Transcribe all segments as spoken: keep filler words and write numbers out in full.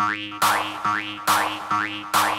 Mayday, Mayday, Mayday,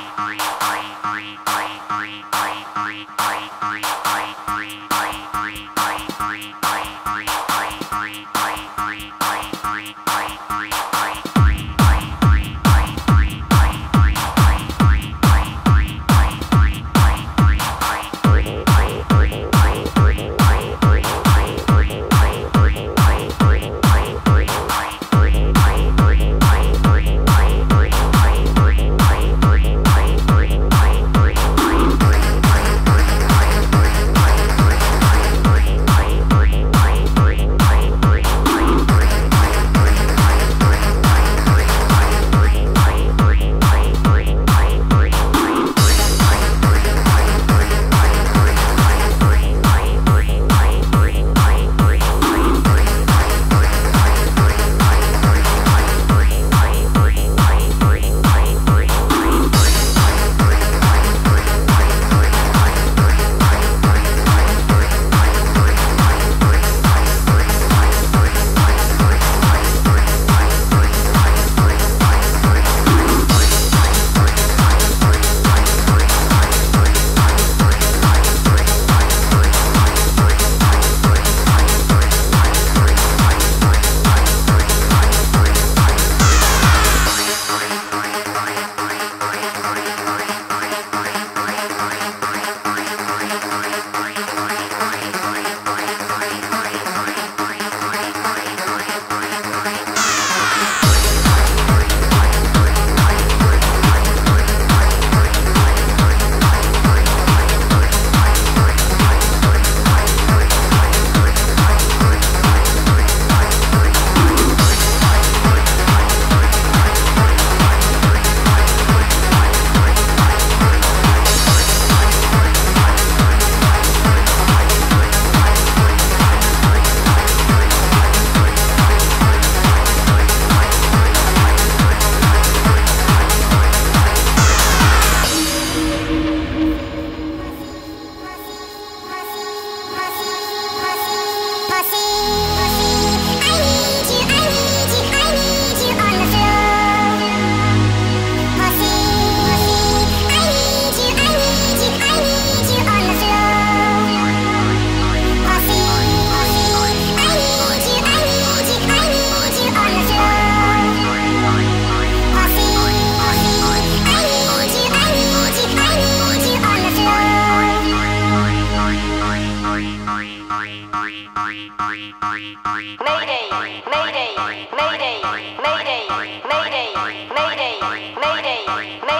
Mayday, Mayday, Mayday, Mayday.